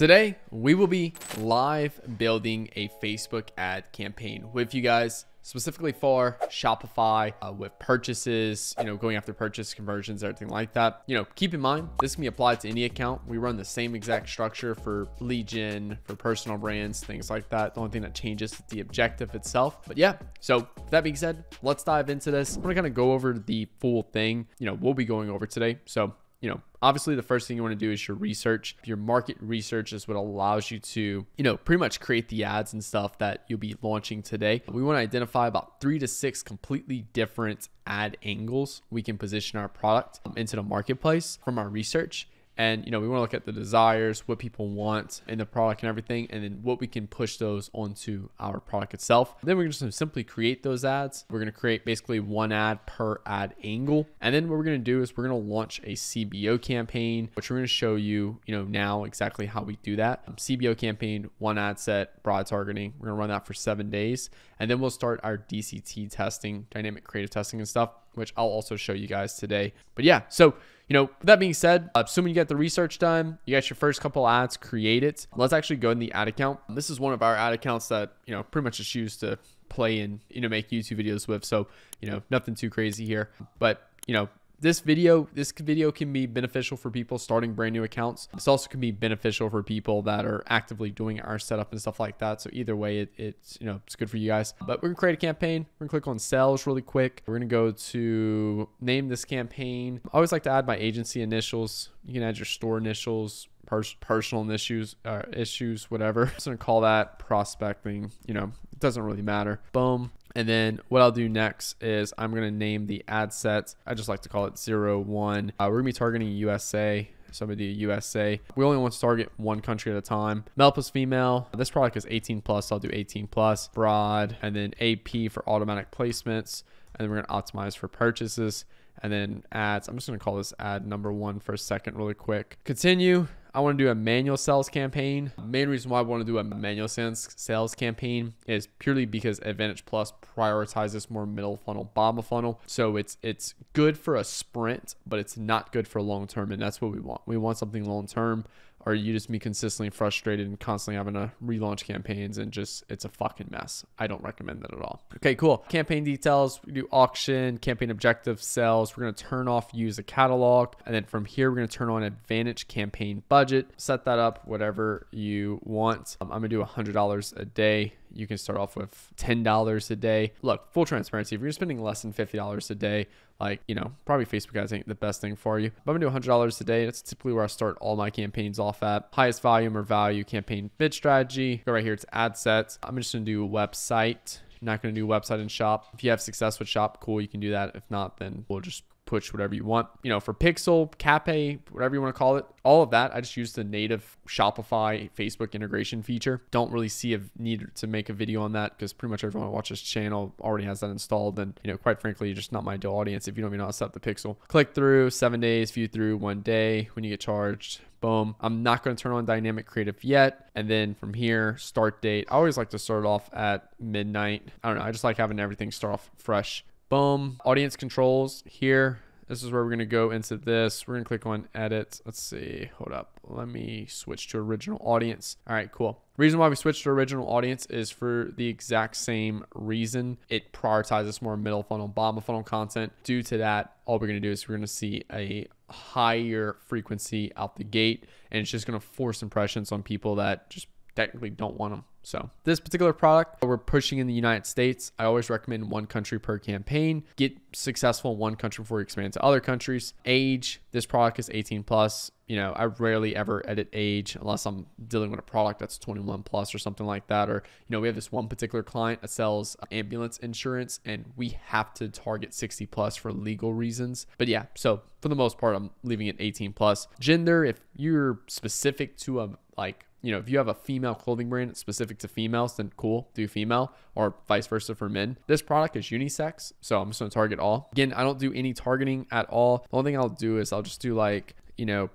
Today, we will be live building a Facebook ad campaign with you guys, specifically for Shopify with purchases, going after purchase conversions, everything like that. Keep in mind, this can be applied to any account. We run the same exact structure for Legion, for personal brands, things like that. The only thing that changes is the objective itself. But yeah, so that being said, let's dive into this. We're going to go over the full thing, we'll be going over today. So, obviously the first thing you want to do is your research. Your market research is what allows you to, pretty much create the ads and stuff that you'll be launching today. We want to identify about 3 to 6 completely different ad angles we can position our product into the marketplace from our research. And, we want to look at the desires, what people want in the product and everything, and then what we can push those onto our product itself. Then we're just going to simply create those ads. We're going to create basically one ad per ad angle. And then what we're going to do is we're going to launch a CBO campaign, which we're going to show you, now exactly how we do that. CBO campaign, one ad set, broad targeting. We're going to run that for 7 days. And then we'll start our DCT testing, dynamic creative testing and stuff, which I'll also show you guys today. But yeah, so with that being said, assuming you get the research done, you got your first couple ads created. Let's actually go in the ad account. This is one of our ad accounts that, pretty much just used to play and, make YouTube videos with. So, nothing too crazy here, but, this video can be beneficial for people starting brand new accounts. This also can be beneficial for people that are actively doing our setup and stuff like that. So either way, it's, it's good for you guys. But we're gonna create a campaign. We're gonna click on sales really quick. We're gonna go to name this campaign. I always like to add my agency initials. You can add your store initials, personal issues, whatever. I'm just gonna call that prospecting. It doesn't really matter. Boom. And then what I'll do next is I'm going to name the ad sets. I just like to call it 01. We're going to be targeting USA. So I'm going to do USA. We only want to target one country at a time. Male plus female. This product is 18 plus. So I'll do 18 plus. Broad. And then AP for automatic placements. And then we're going to optimize for purchases. And then ads. I'm just going to call this ad number 1 for a second really quick. Continue. I want to do a manual sales campaign. Main reason why I want to do a manual sales campaign is purely because Advantage Plus prioritizes more middle funnel, bottom funnel. So it's good for a sprint, but it's not good for long term, and that's what we want. We want something long term, or you just be consistently frustrated and constantly having to relaunch campaigns and just, it's a fucking mess. I don't recommend that at all. Okay, cool. Campaign details, we do auction, campaign objective, sales. We're gonna turn off use a catalog. And then from here, we're gonna turn on Advantage campaign budget, set that up, whatever you want. I'm gonna do $100 a day. You can start off with $10 a day. Look, full transparency, if you're spending less than $50 a day, like, probably Facebook ads ain't the best thing for you. But I'm gonna do $100 a day. That's typically where I start all my campaigns off at. Highest volume or value campaign bid strategy. Go right here, it's ad sets. I'm just gonna do website. I'm not gonna do website and shop. If you have success with shop, cool, you can do that. If not, then we'll just push whatever you want, for pixel, cape, whatever you want to call it, all of that. I just use the native Shopify Facebook integration feature. Don't really see a need to make a video on that because pretty much everyone who watches this channel already has that installed. And, quite frankly, you're just not my ideal audience if you don't even know how to set up the pixel. Click through, 7 days, view through, 1 day when you get charged. Boom. I'm not going to turn on dynamic creative yet. And then from here, start date. I always like to start off at midnight. I don't know. I just like having everything start off fresh. Boom. Audience controls here. This is where we're going to go into this. We're going to click on edit. Let's see. Hold up. Let me switch to original audience. All right, cool. Reason why we switched to original audience is for the exact same reason. It prioritizes more middle funnel, bottom funnel content. Due to that, all we're going to do is we're going to see a higher frequency out the gate, and it's just going to force impressions on people that just technically don't want them. So this particular product we're pushing in the United States. I always recommend one country per campaign. Get successful in one country before you expand to other countries. Age, this product is 18 plus. I rarely ever edit age unless I'm dealing with a product that's 21 plus or something like that. Or, we have this one particular client that sells ambulance insurance and we have to target 60 plus for legal reasons. But yeah, so for the most part, I'm leaving it 18 plus. Gender, if you're specific to a, like, if you have a female clothing brand specific to females, then cool, do female, or vice versa for men. This product is unisex, so I'm just gonna target all. Again, I don't do any targeting at all. The only thing I'll do is I'll just do like,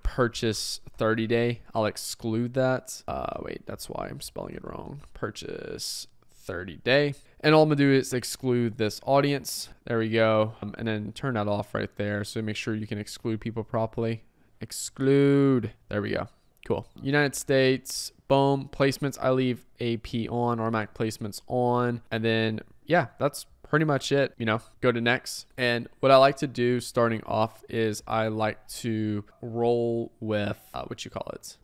purchase 30 day. I'll exclude that. Wait, that's why I'm spelling it wrong. Purchase 30 day. And all I'm gonna do is exclude this audience. There we go. And then turn that off right there. So make sure you can exclude people properly. Exclude, there we go. Cool. United States, boom. Placements, I leave AP on, automatic placements on. And then, yeah, that's pretty much it. You know, go to next. And what I like to do starting off is I like to roll with, I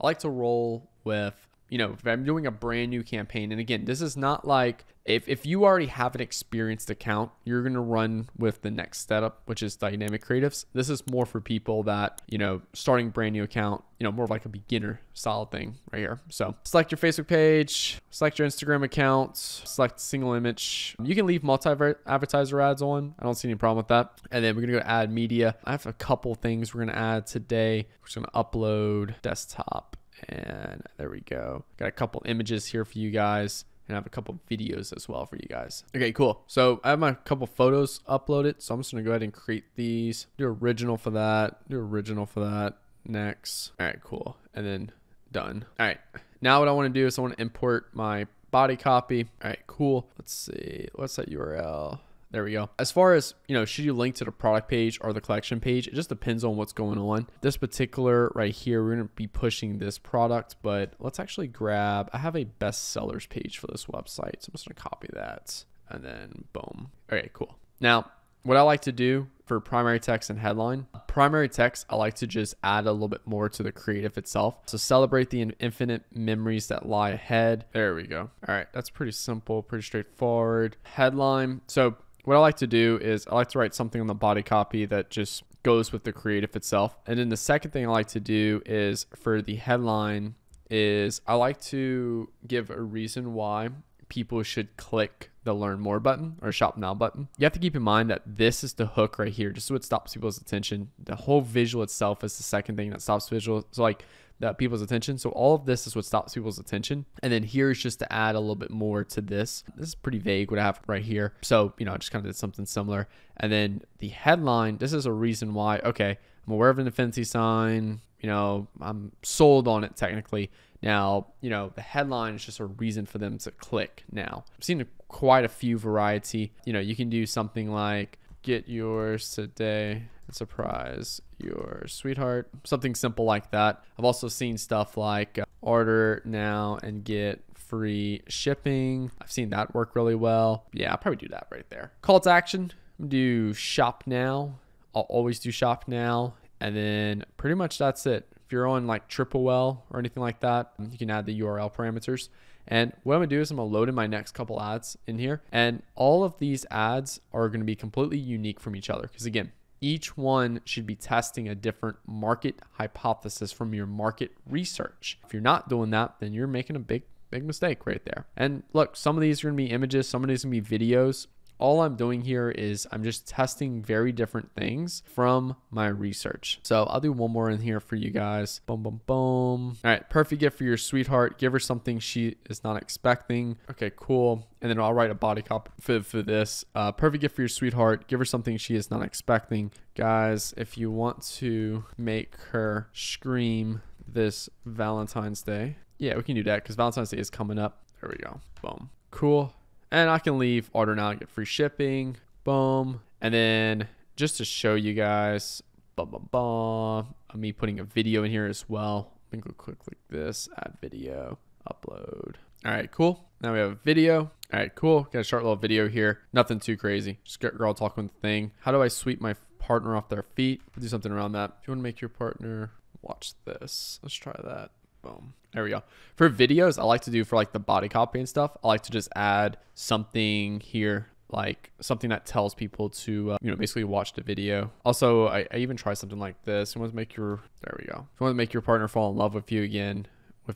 like to roll with, you know, if I'm doing a brand new campaign. And again, this is not like, if you already have an experienced account, you're going to run with the next setup, which is dynamic creatives. This is more for people that, you know, starting brand new account, you know, more of like a beginner style thing right here. So select your Facebook page, select your Instagram account, select single image. You can leave multi-advertiser ads on. I don't see any problem with that. And then we're going to go add media. I have a couple things we're going to add today. We're just going to upload desktop. And there we go. Got a couple images here for you guys. And I have a couple videos as well for you guys. Okay, cool. So I have my couple photos uploaded. So I'm just gonna go ahead and create these. Do original for that. Do original for that. Next. All right, cool. And then done. All right. Now what I want to do is I want to import my body copy. All right, cool. Let's see. What's that URL? There we go. As far as, you know, should you link to the product page or the collection page? It just depends on what's going on. This particular right here, we're going to be pushing this product, but let's actually grab, I have a best sellers page for this website. So I'm just going to copy that and then boom. All right, cool. Now, what I like to do for primary text and headline, primary text, I like to just add a little bit more to the creative itself. So celebrate the infinite memories that lie ahead. There we go. All right. That's pretty simple, pretty straightforward. Headline. So what I like to do is I like to write something on the body copy that just goes with the creative itself. And then the second thing I like to do is for the headline is I like to give a reason why people should click the learn more button or shop now button. You have to keep in mind that this is the hook right here. Just so it stops people's attention. The whole visual itself is the second thing that stops visual. So like that people's attention. So all of this is what stops people's attention. And then here's just to add a little bit more to this. This is pretty vague what I have right here. So, you know, I just kind of did something similar. And then the headline, this is a reason why, okay, I'm aware of an infinity sign, you know, I'm sold on it technically. Now, you know, the headline is just a reason for them to click now. I've seen quite a few variety. You know, you can do something like get yours today. Surprise your sweetheart, something simple like that. I've also seen stuff like order now and get free shipping. I've seen that work really well. Yeah, I'll probably do that right there. Call to action, do shop now. I'll always do shop now. And then pretty much that's it. If you're on like Triplewell or anything like that, you can add the URL parameters. And what I'm gonna do is I'm gonna load in my next couple ads in here. And all of these ads are gonna be completely unique from each other. Because again, each one should be testing a different market hypothesis from your market research. If you're not doing that, then you're making a big mistake right there. And look, some of these are gonna be images, some of these are gonna be videos. All I'm doing here is I'm just testing very different things from my research. So I'll do one more in here for you guys. Boom, boom, boom. All right, perfect gift for your sweetheart. Give her something she is not expecting. Okay, cool. And then I'll write a body copy for this. Perfect gift for your sweetheart. Give her something she is not expecting. Guys, if you want to make her scream this Valentine's Day. Yeah, we can do that because Valentine's Day is coming up. There we go. Boom. Cool. And I can leave order now, get free shipping. Boom. And then just to show you guys, blah, blah, blah. Me putting a video in here as well. I think we'll click like this, add video, upload. All right, cool. Now we have a video. All right, cool. Got a short little video here. Nothing too crazy. Just girl talking with the thing. How do I sweep my partner off their feet? We'll do something around that. If you want to make your partner watch this, let's try that. Boom. There we go. For videos, I like to do for like the body copy and stuff. I like to just add something here, like something that tells people to, you know, basically watch the video. Also, I even try something like this. There we go. If you want to make your partner fall in love with you again,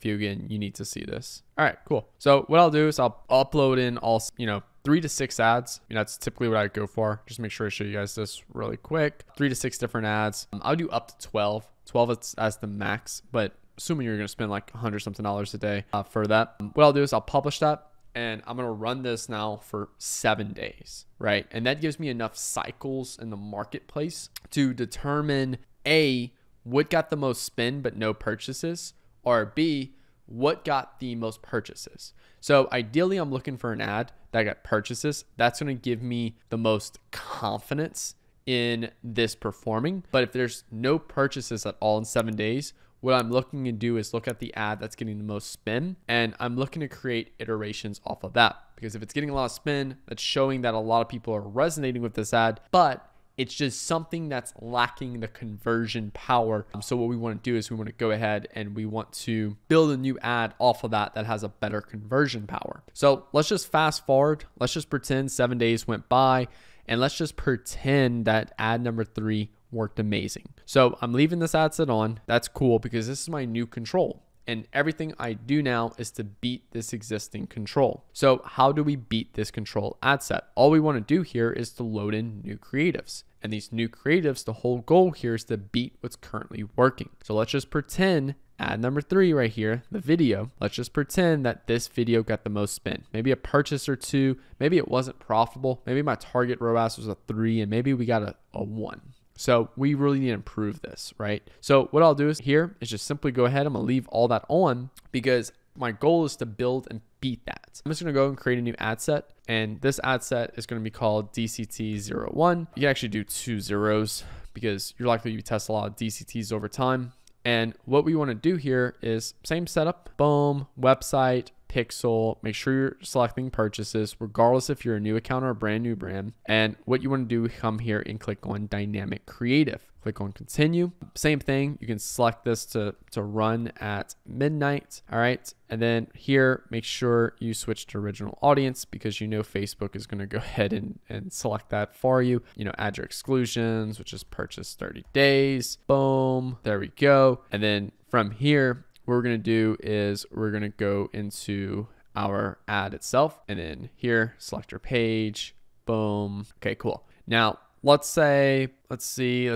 you need to see this. All right, cool. So what I'll do is I'll upload in all, you know, 3 to 6 ads. You know, that's typically what I go for. Just make sure I show you guys this really quick. 3 to 6 different ads. I'll do up to 12. 12 as the max, but assuming you're going to spend like $100 something a day for that. What I'll do is I'll publish that and I'm going to run this now for 7 days, right? And that gives me enough cycles in the marketplace to determine A, what got the most spend but no purchases, or B, what got the most purchases. So ideally I'm looking for an ad that got purchases. That's going to give me the most confidence in this performing. But if there's no purchases at all in 7 days, what I'm looking to do is look at the ad that's getting the most spin, and I'm looking to create iterations off of that, because if it's getting a lot of spin, that's showing that a lot of people are resonating with this ad, but it's just something that's lacking the conversion power. So what we want to do is we want to go ahead and we want to build a new ad off of that that has a better conversion power. So let's just fast forward. Let's just pretend 7 days went by, and let's just pretend that ad number 3 worked amazing. So I'm leaving this ad set on. That's cool, because this is my new control, and everything I do now is to beat this existing control. So how do we beat this control ad set? All we want to do here is to load in new creatives, and these new creatives, the whole goal here is to beat what's currently working. So let's just pretend ad number 3 right here, the video, let's just pretend that this video got the most spin, maybe a purchase or two, maybe it wasn't profitable, maybe my target ROAS was a 3, and maybe we got a 1. So we really need to improve this, right? So what I'll do is here is just simply go ahead. I'm gonna leave all that on because my goal is to build and beat that. I'm just gonna go and create a new ad set. And this ad set is gonna be called DCT01. You can actually do 2 zeros because you're likely to test a lot of DCTs over time. And what we wanna do here is same setup, boom, website, pixel, make sure you're selecting purchases regardless if you're a new account or a brand new brand. And what you want to do, come here and click on dynamic creative, click on continue, same thing. You can select this to run at midnight. All right. And then here, make sure you switch to original audience, because you know Facebook is going to go ahead and select that for you. You know, add your exclusions, which is purchase 30 days. Boom. There we go. And then from here, what we're going to do is we're going to go into our ad itself, and then here, select your page, boom. Okay, cool. Now let's say, let's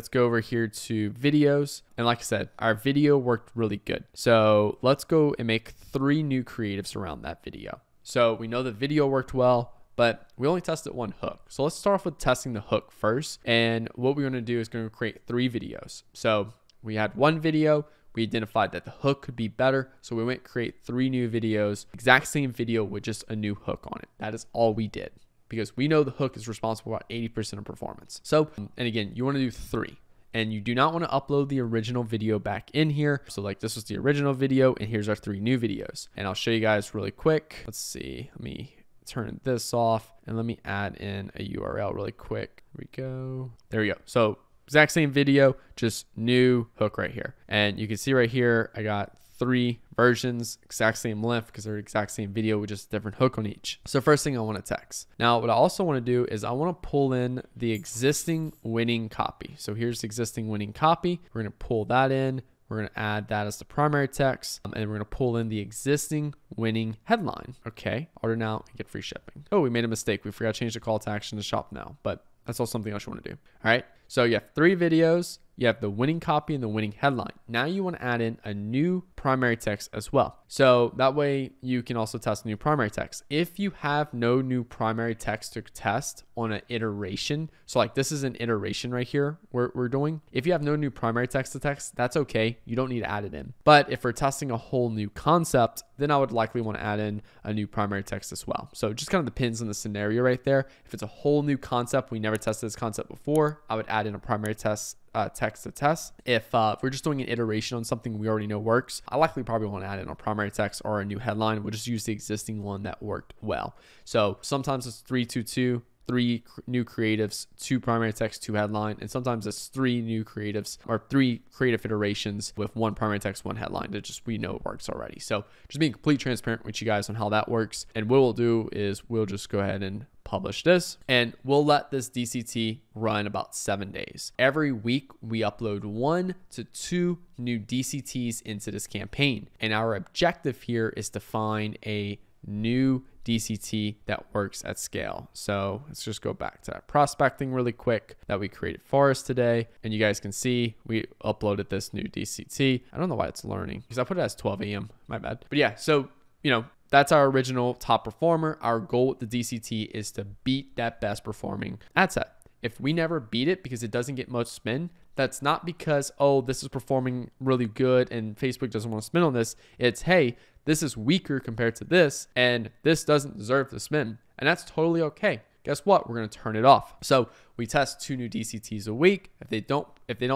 go over here to videos. And like I said, our video worked really good. So let's go and make 3 new creatives around that video. So we know the video worked well, but we only tested 1 hook. So let's start off with testing the hook first. And what we want to do is going to create 3 videos. So we had 1 video. We identified that the hook could be better, so we went create 3 new videos, exact same video with just a new hook on it. That is all we did, because we know the hook is responsible for about 80% of performance. So, and again, you want to do 3, and you do not want to upload the original video back in here. So like this was the original video, and here's our 3 new videos. And I'll show you guys really quick. Let's see, let me turn this off and let me add in a URL really quick. Here we go. There we go. So exact same video, just new hook right here. And you can see right here, I got 3 versions, exact same length, because they're exact same video with just a different hook on each. So first thing I want to text. Now, what I also want to do is I want to pull in the existing winning copy. So here's the existing winning copy. We're going to pull that in. We're going to add that as the primary text, and we're going to pull in the existing winning headline. Okay. Order now and get free shipping. Oh, we made a mistake. We forgot to change the call to action to shop now, but that's also something else you want to do. All right. So you have 3 videos, you have the winning copy and the winning headline. Now you want to add in a new primary text as well. So that way you can also test new primary text. If you have no new primary text to test on an iteration, so like this is an iteration right here we're doing. If you have no new primary text to text, that's okay. You don't need to add it in. But if we're testing a whole new concept, then I would likely want to add in a new primary text as well. So just kind of depends on the scenario right there. If it's a whole new concept, we never tested this concept before, I would add in a primary text to test. If we're just doing an iteration on something we already know works, I likely probably want to add in a primary text or a new headline. We'll just use the existing one that worked well. So sometimes it's 3, 2, 2, 3 new creatives, 2 primary text, 2 headline. And sometimes it's 3 new creatives or 3 creative iterations with 1 primary text, 1 headline. That just, we know it works already. So just being completely transparent with you guys on how that works. And what we'll do is we'll just go ahead and publish this, and we'll let this DCT run about 7 days. Every week we upload 1 to 2 new DCTs into this campaign. And our objective here is to find a new DCT that works at scale. So let's just go back to that prospecting really quick that we created for us today. And you guys can see we uploaded this new DCT. I don't know why it's learning because I put it as 12 AM, my bad. But yeah, so, you know, that's our original top performer. Our goal with the DCT is to beat that best performing ad set. If we never beat it because it doesn't get much spin, that's not because, oh, this is performing really good and Facebook doesn't want to spin on this. It's, hey, this is weaker compared to this, and this doesn't deserve to spin. And that's totally okay. Guess what? We're going to turn it off. So we test 2 new DCTs a week. If they don't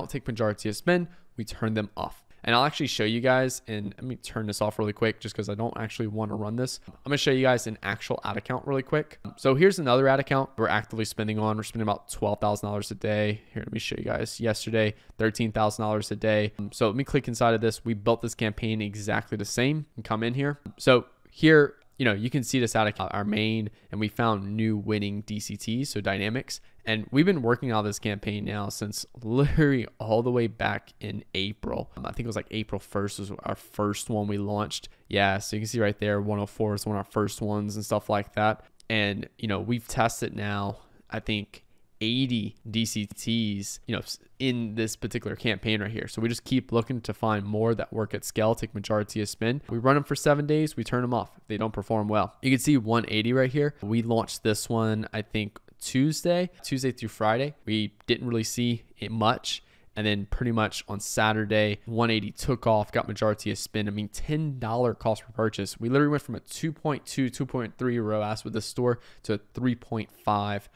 take majority of spin, we turn them off. And I'll actually show you guys, and let me turn this off really quick just because I don't actually want to run this. I'm going to show you guys an actual ad account really quick. So here's another ad account we're actively spending on. We're spending about $12,000 a day. Here, let me show you guys yesterday, $13,000 a day. So let me click inside of this. We built this campaign exactly the same and come in here. So here, you know, you can see this out of our main, and we found new winning DCTs, so dynamics. And we've been working on this campaign now since literally all the way back in April. I think it was like April 1st was our first one we launched. Yeah, so you can see right there, 104 is one of our first ones and stuff like that. And, you know, we've tested now, I think 80 DCTs, you know, in this particular campaign right here. So we just keep looking to find more that work at scale, take majority of spend. We run them for 7 days, we turn them off. They don't perform well. You can see 180 right here. We launched this one, I think Tuesday through Friday. We didn't really see it much. And then pretty much on Saturday, 180 took off, got majority of spend. I mean, $10 cost per purchase. We literally went from a 2.2, 2.3 ROAS with the store to a 3.5.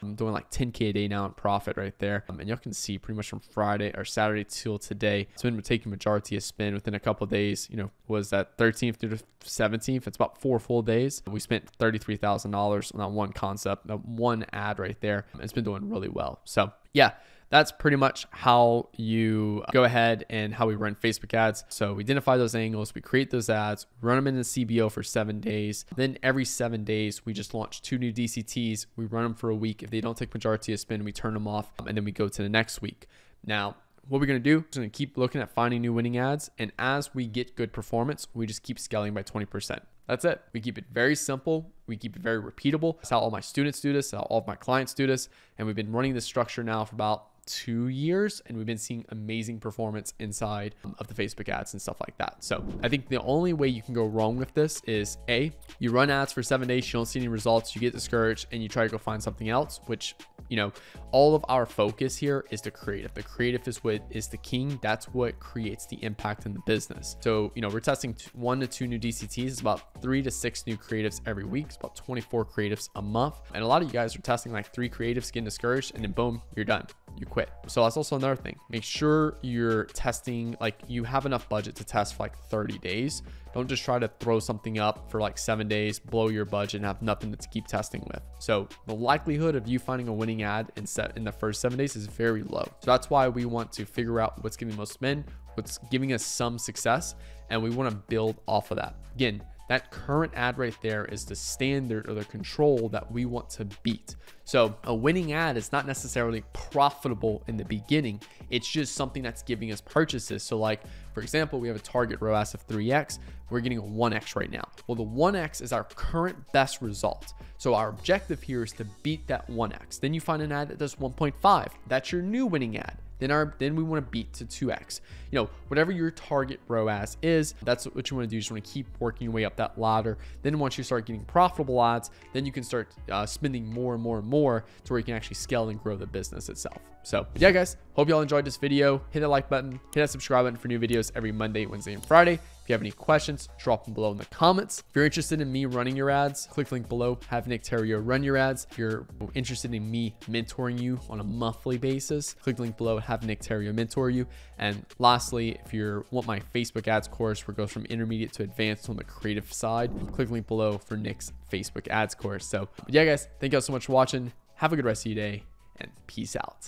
I'm doing like 10K a day now in profit right there. And y'all can see pretty much from Friday or Saturday till today, it's been taking majority of spend within a couple of days. You know, was that 13th through the 17th? It's about 4 full days. We spent $33,000 on that one concept, that one ad right there. It's been doing really well. So yeah, that's pretty much how you go ahead and how we run Facebook ads. So we identify those angles, we create those ads, run them in the CBO for 7 days. Then every 7 days, we just launch 2 new DCTs. We run them for a week. If they don't take majority of spend, we turn them off, and then we go to the next week. Now, what we're going to do is going to keep looking at finding new winning ads. And as we get good performance, we just keep scaling by 20%. That's it. We keep it very simple. We keep it very repeatable. That's how all my students do this. That's how all of my clients do this. And we've been running this structure now for about 2 years, and we've been seeing amazing performance inside of the Facebook ads and stuff like that. So I think the only way you can go wrong with this is A, you run ads for 7 days, you don't see any results, you get discouraged, and you try to go find something else, which, you know, all of our focus here is the creative. The creative is what is the king. That's what creates the impact in the business. So, you know, we're testing 1 to 2 new DCTs. It's about 3 to 6 new creatives every week. It's about 24 creatives a month. And a lot of you guys are testing like 3 creatives, getting discouraged, and then boom, you're done. You quit. So that's also another thing. Make sure you're testing, like you have enough budget to test for like 30 days. Don't just try to throw something up for like 7 days, blow your budget, and have nothing to keep testing with. So the likelihood of you finding a winning ad in the first 7 days is very low. So that's why we want to figure out what's giving the most spend, what's giving us some success, and we want to build off of that. Again, that current ad right there is the standard or the control that we want to beat. So a winning ad is not necessarily profitable in the beginning. It's just something that's giving us purchases. So like, for example, we have a target ROAS of 3X. We're getting a 1X right now. Well, the 1X is our current best result. So our objective here is to beat that 1X. Then you find an ad that does 1.5. That's your new winning ad. Then we want to beat to 2X. You know, whatever your target ROAS is, that's what you want to do. You just want to keep working your way up that ladder. Then once you start getting profitable ads, then you can start spending more and more and more to where you can actually scale and grow the business itself. So yeah, guys, hope y'all enjoyed this video. Hit that like button, hit that subscribe button for new videos every Monday, Wednesday, and Friday. If you have any questions, drop them below in the comments. If you're interested in me running your ads, click the link below, have Nick Theriot run your ads. If you're interested in me mentoring you on a monthly basis, click the link below, have Nick Theriot mentor you. And lastly, if you want my Facebook ads course, where it goes from intermediate to advanced on the creative side, click the link below for Nick's Facebook ads course. So yeah, guys, thank you all so much for watching. Have a good rest of your day, and peace out.